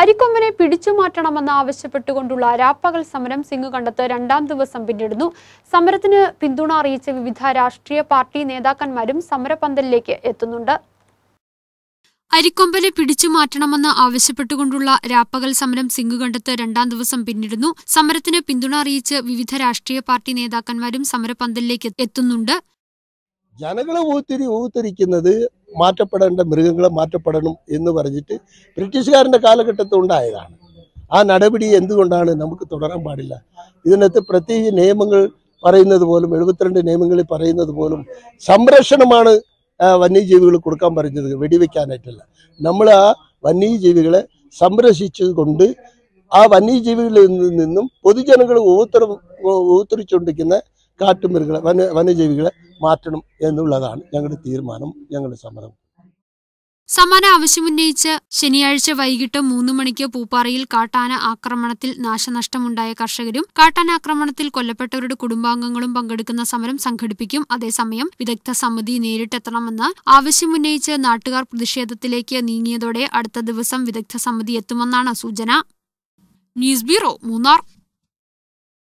അരിക്കൊമ്പനെ പിടിച്ചു മാറ്റണമെന്ന് ആവശ്യപ്പെട്ടുകൊണ്ടുള്ള രാപ്പകൽ സമരം സിംഗ് കണ്ടത്ത് രണ്ടാം ദിവസം പിന്നിടുന്നു. സമരത്തിന് പിന്തുണ അറിയിച്ച വിവിധ രാഷ്ട്രീയ പാർട്ടി നേതാക്കന്മാരും സമരപന്തലിലേക്ക് എത്തുന്നുണ്ട്. അരിക്കൊമ്പനെ പിടിച്ചു മാറ്റണമെന്ന് ആവശ്യപ്പെട്ടുകൊണ്ടുള്ള രാപ്പകൽ സമരം സിംഗ് കണ്ടത്ത് രണ്ടാം ദിവസം പിന്നിടുന്നു. സമരത്തിന് പിന്തുണ അറിയിച്ച് വിവിധ രാഷ്ട്രീയ പാർട്ടി നേതാക്കന്മാരും സമരപന്തലിലേക്ക് എത്തുന്നുണ്ട്. ജനങ്ങളെ ഊത്തിരിക്കുന്നത് മാറ്റപ്പെടേണ്ട മൃഗങ്ങളെ മാറ്റപ്പെടണം എന്ന് പറഞ്ഞിട്ട് ബ്രിട്ടീഷുകാരൻ്റെ കാലഘട്ടത്തിൽ ഉണ്ടായതാണ്. ആ നടപടി എന്തുകൊണ്ടാണ് നമുക്ക് തുടരാൻ പാടില്ല? ഇതിനകത്ത് പ്രത്യേക നിയമങ്ങൾ പറയുന്നത് പോലും 72 നിയമങ്ങളിൽ പറയുന്നത് പോലും സംരക്ഷണമാണ് വന്യജീവികൾ കൊടുക്കാൻ പറഞ്ഞത്, വെടിവെക്കാനായിട്ടല്ല. നമ്മൾ ആ വന്യജീവികളെ സംരക്ഷിച്ചത് കൊണ്ട് ആ വന്യജീവികളിൽ നിന്നും പൊതുജനങ്ങൾ ഊത്തരിച്ചുകൊണ്ടിരിക്കുന്ന കാട്ടുമൃഗങ്ങളെ വന്യജീവികളെ മാറ്റണം എന്നുള്ളതാണ് ഞങ്ങളുടെ തീരുമാനം, ഞങ്ങളുടെ സമരം. സമാന ആവശ്യമുന്നയിച്ച് ശനിയാഴ്ച വൈകിട്ട് 3 മണിക്ക് പൂപ്പാറയിൽ കാട്ടാന ആക്രമണത്തിൽ നാശനഷ്ടമുണ്ടായ കർഷകരും കാട്ടാനാക്രമണത്തിൽ കൊല്ലപ്പെട്ടവരുടെ കുടുംബാംഗങ്ങളും പങ്കെടുക്കുന്ന സമരം സംഘടിപ്പിക്കും. അതേസമയം വിദഗ്ധ സമിതി നേരിട്ടെത്തണമെന്ന് ആവശ്യമുന്നയിച്ച് നാട്ടുകാർ പ്രതിഷേധത്തിലേക്ക് നീങ്ങിയതോടെ അടുത്ത ദിവസം വിദഗ്ധ സമിതി എത്തുമെന്നാണ് സൂചന. News bureau, Munnar.